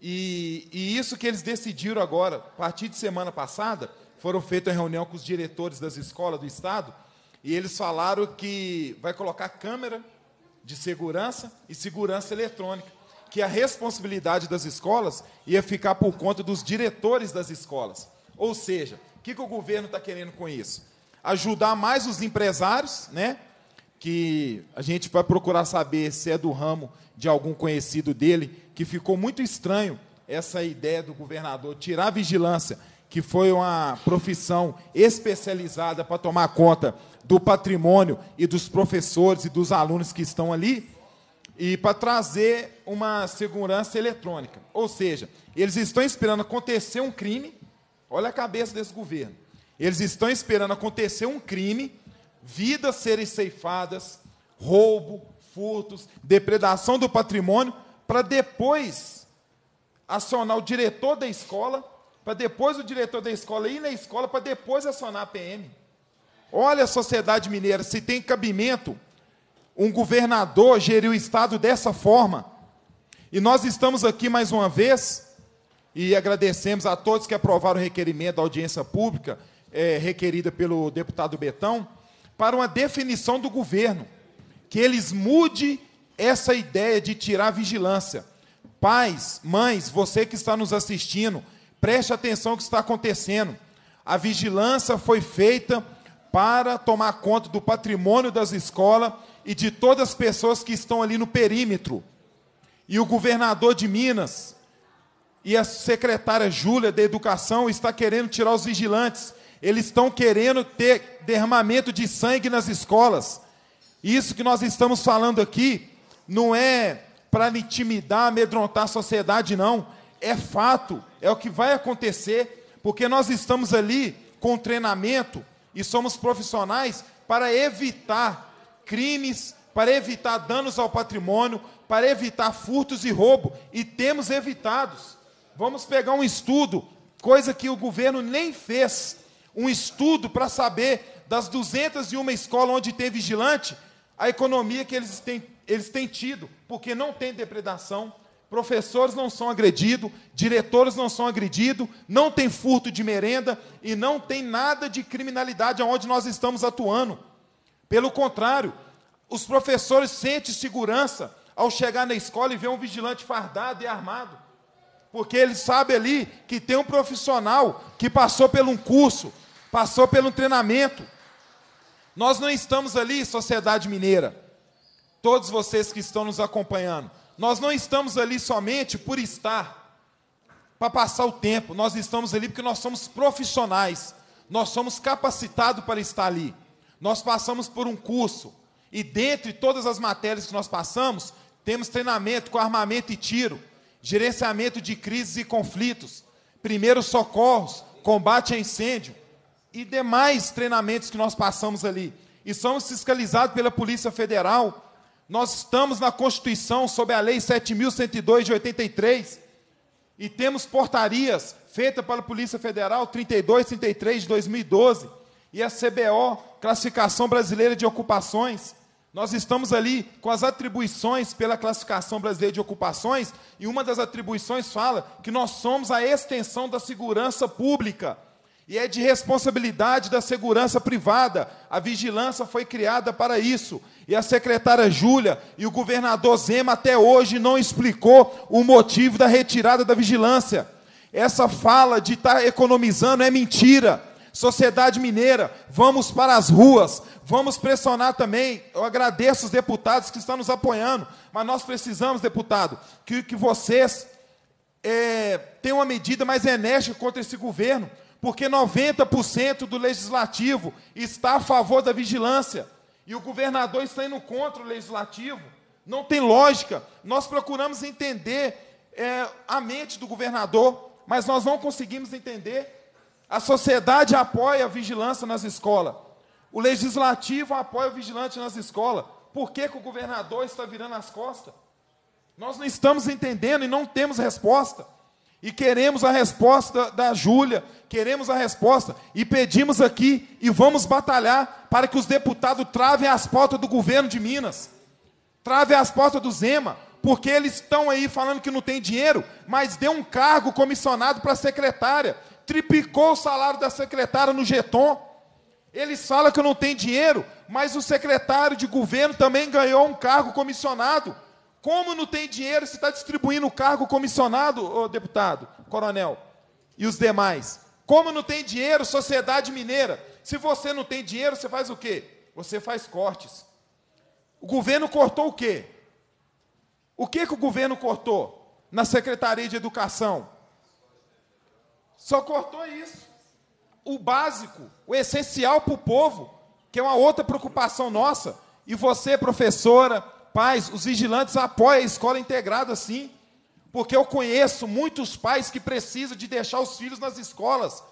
E, e isso que eles decidiram agora, a partir de semana passada, foram feitas uma reunião com os diretores das escolas do estado, e eles falaram que vai colocar câmera de segurança e segurança eletrônica, que a responsabilidade das escolas ia ficar por conta dos diretores das escolas. Ou seja, o que, que o governo está querendo com isso? Ajudar mais os empresários, né? Que a gente vai procurar saber se é do ramo de algum conhecido dele, que ficou muito estranho essa ideia do governador tirar a vigilância, que foi uma profissão especializada para tomar conta do patrimônio e dos professores e dos alunos que estão ali, e para trazer uma segurança eletrônica. Ou seja, eles estão esperando acontecer um crime, olha a cabeça desse governo, eles estão esperando acontecer um crime, vidas serem ceifadas, roubo, furtos, depredação do patrimônio, para depois acionar o diretor da escola, para depois o diretor da escola ir na escola, para depois acionar a P M. Olha a sociedade mineira, se tem cabimento um governador gerir o Estado dessa forma. E nós estamos aqui mais uma vez, e agradecemos a todos que aprovaram o requerimento da audiência pública, é, requerida pelo deputado Betão, para uma definição do governo, que eles mudem essa ideia de tirar a vigilância. Pais, mães, você que está nos assistindo, preste atenção no que está acontecendo. A vigilância foi feita para tomar conta do patrimônio das escolas e de todas as pessoas que estão ali no perímetro. E o governador de Minas e a secretária Júlia da Educação está querendo tirar os vigilantes. Eles estão querendo ter derramamento de sangue nas escolas. Isso que nós estamos falando aqui não é para intimidar, amedrontar a sociedade, não. É fato, é o que vai acontecer, porque nós estamos ali com treinamento e somos profissionais para evitar crimes, para evitar danos ao patrimônio, para evitar furtos e roubo, e temos evitados. Vamos pegar um estudo, coisa que o governo nem fez, um estudo para saber das duzentas e uma escolas onde tem vigilante, a economia que eles têm, eles têm tido, porque não tem depredação, professores não são agredidos, diretores não são agredidos, não tem furto de merenda e não tem nada de criminalidade onde nós estamos atuando. Pelo contrário, os professores sentem segurança ao chegar na escola e ver um vigilante fardado e armado, porque ele sabe ali que tem um profissional que passou por um curso, passou por um treinamento. Nós não estamos ali, sociedade mineira, todos vocês que estão nos acompanhando, nós não estamos ali somente por estar, para passar o tempo, nós estamos ali porque nós somos profissionais, nós somos capacitados para estar ali, nós passamos por um curso, e dentre todas as matérias que nós passamos, temos treinamento com armamento e tiro, gerenciamento de crises e conflitos, primeiros socorros, combate a incêndio e demais treinamentos que nós passamos ali. E somos fiscalizados pela Polícia Federal. Nós estamos na Constituição, sob a Lei sete mil cento e dois, de oitenta e três, e temos portarias feitas pela Polícia Federal, trinta e dois, trinta e três, de dois mil e doze, e a C B O, Classificação Brasileira de Ocupações. Nós estamos ali com as atribuições pela Classificação Brasileira de Ocupações, e uma das atribuições fala que nós somos a extensão da segurança pública, e é de responsabilidade da segurança privada. A vigilância foi criada para isso, e a secretária Júlia e o governador Zema até hoje não explicou o motivo da retirada da vigilância. Essa fala de estar economizando é mentira. Sociedade mineira, vamos para as ruas, vamos pressionar também. Eu agradeço os deputados que estão nos apoiando, mas nós precisamos, deputado, que, que vocês é, tenham uma medida mais enérgica contra esse governo, porque noventa por cento do legislativo está a favor da vigilância, e o governador está indo contra o legislativo. Não tem lógica. Nós procuramos entender é, a mente do governador, mas nós não conseguimos entender. A sociedade apoia a vigilância nas escolas. O legislativo apoia o vigilante nas escolas. Por que que o governador está virando as costas? Nós não estamos entendendo e não temos resposta. E queremos a resposta da Júlia, queremos a resposta, e pedimos aqui, e vamos batalhar para que os deputados travem as portas do governo de Minas, travem as portas do Zema, porque eles estão aí falando que não tem dinheiro, mas deu um cargo comissionado para a secretária, triplicou o salário da secretária no Geton. Eles falam que não tem dinheiro, mas o secretário de governo também ganhou um cargo comissionado. Como não tem dinheiro se está distribuindo o cargo comissionado, ô deputado, coronel, e os demais? Como não tem dinheiro, sociedade mineira? Se você não tem dinheiro, você faz o quê? Você faz cortes. O governo cortou o quê? O que que o governo cortou na Secretaria de Educação? Só cortou isso. O básico, o essencial para o povo, que é uma outra preocupação nossa. E você, professora, pais, os vigilantes apoiam a escola integrada, sim. Porque eu conheço muitos pais que precisam de deixar os filhos nas escolas.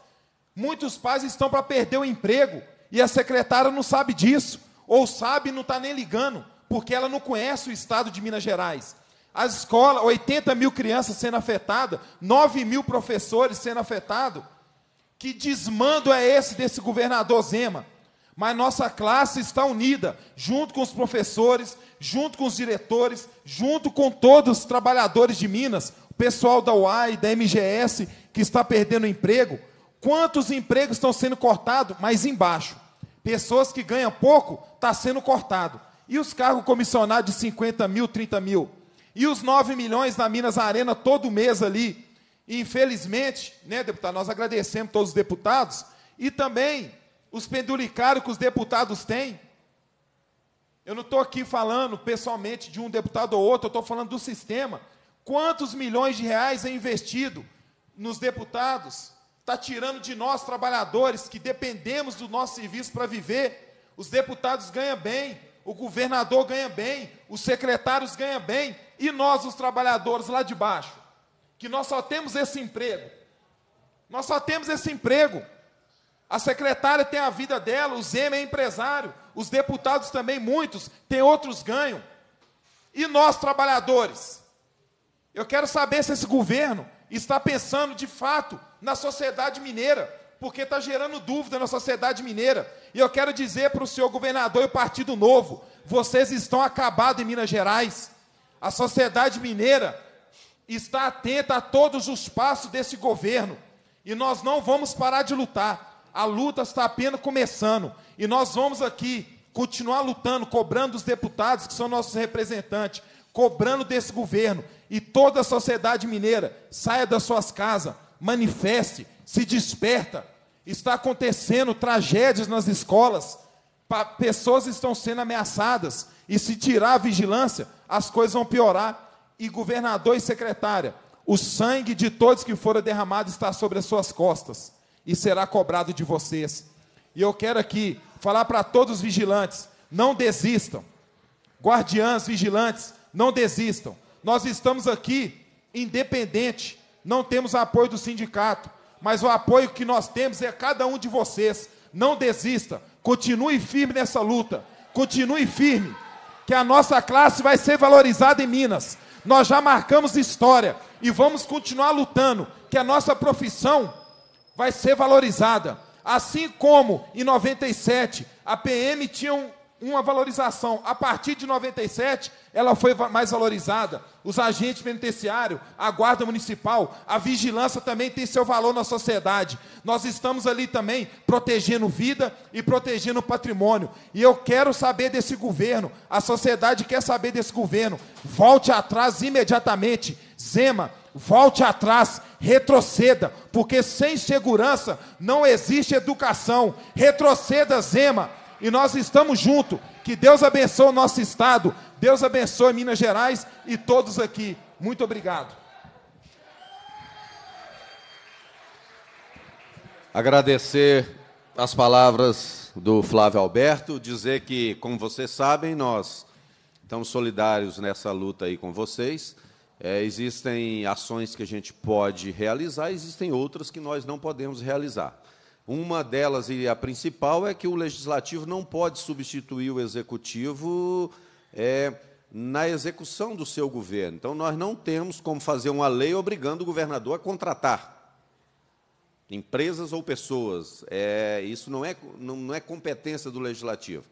Muitos pais estão para perder o emprego, e a secretária não sabe disso. Ou sabe e não está nem ligando, porque ela não conhece o estado de Minas Gerais. As escolas, oitenta mil crianças sendo afetadas, nove mil professores sendo afetados. Que desmando é esse desse governador Zema? Mas nossa classe está unida, junto com os professores, junto com os diretores, junto com todos os trabalhadores de Minas, o pessoal da U A I, da M G S, que está perdendo emprego. Quantos empregos estão sendo cortados? Mas embaixo. Pessoas que ganham pouco estão sendo cortado. E os cargos comissionados de cinquenta mil, trinta mil? E os nove milhões da Minas Arena todo mês ali? E, infelizmente, né, deputado, nós agradecemos todos os deputados e também os penduricários que os deputados têm. Eu não estou aqui falando pessoalmente de um deputado ou outro, eu estou falando do sistema. Quantos milhões de reais é investido nos deputados? Está tirando de nós, trabalhadores, que dependemos do nosso serviço para viver. Os deputados ganham bem, o governador ganha bem, os secretários ganham bem, e nós, os trabalhadores lá de baixo, que nós só temos esse emprego. Nós só temos esse emprego. A secretária tem a vida dela, o Zema é empresário, os deputados também, muitos, tem outros ganhos. E nós, trabalhadores? Eu quero saber se esse governo está pensando, de fato, na sociedade mineira, porque está gerando dúvida na sociedade mineira. E eu quero dizer para o senhor governador e o Partido Novo, vocês estão acabados em Minas Gerais. A sociedade mineira está atenta a todos os passos desse governo. E nós não vamos parar de lutar. A luta está apenas começando. E nós vamos aqui continuar lutando, cobrando os deputados, que são nossos representantes, cobrando desse governo. E toda a sociedade mineira, saia das suas casas, manifeste, se desperta. Está acontecendo tragédias nas escolas, pessoas estão sendo ameaçadas, e se tirar a vigilância, as coisas vão piorar. E governador e secretária, o sangue de todos que foram derramados está sobre as suas costas e será cobrado de vocês. E eu quero aqui falar para todos os vigilantes, não desistam. Guardiãs, vigilantes, não desistam. Nós estamos aqui independente, não temos apoio do sindicato, mas o apoio que nós temos é cada um de vocês. Não desista, continue firme nessa luta, continue firme, que a nossa classe vai ser valorizada em Minas. Nós já marcamos história e vamos continuar lutando, que a nossa profissão vai ser valorizada. Assim como em noventa e sete a P M tinha um uma valorização. A partir de noventa e sete, ela foi mais valorizada. Os agentes penitenciários, a guarda municipal, a vigilância também tem seu valor na sociedade. Nós estamos ali também protegendo vida e protegendo patrimônio. E eu quero saber desse governo, a sociedade quer saber desse governo. Volte atrás imediatamente. Zema, volte atrás, retroceda, porque sem segurança não existe educação. Retroceda, Zema. E nós estamos juntos. Que Deus abençoe o nosso Estado, Deus abençoe Minas Gerais e todos aqui. Muito obrigado. Agradecer as palavras do Flávio Alberto, dizer que, como vocês sabem, nós estamos solidários nessa luta aí com vocês. É, existem ações que a gente pode realizar, existem outras que nós não podemos realizar. Uma delas, e a principal, é que o Legislativo não pode substituir o Executivo é, na execução do seu governo. Então, nós não temos como fazer uma lei obrigando o governador a contratar empresas ou pessoas. É, isso não é, não, não é competência do Legislativo.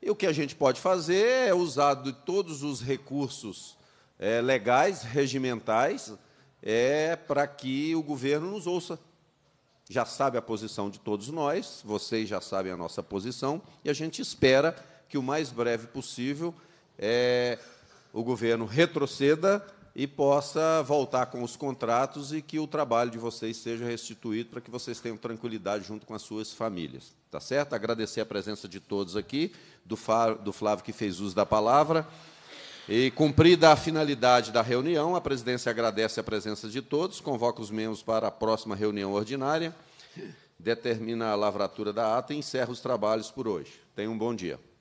E o que a gente pode fazer é usar de todos os recursos é, legais, regimentais, é, para que o governo nos ouça. Já sabe a posição de todos nós, vocês já sabem a nossa posição, e a gente espera que o mais breve possível é, o governo retroceda e possa voltar com os contratos e que o trabalho de vocês seja restituído para que vocês tenham tranquilidade junto com as suas famílias. Tá certo? Agradecer a presença de todos aqui, do, do Flávio que fez uso da palavra. E, cumprida a finalidade da reunião, a presidência agradece a presença de todos, convoca os membros para a próxima reunião ordinária, determina a lavratura da ata e encerra os trabalhos por hoje. Tenham um bom dia.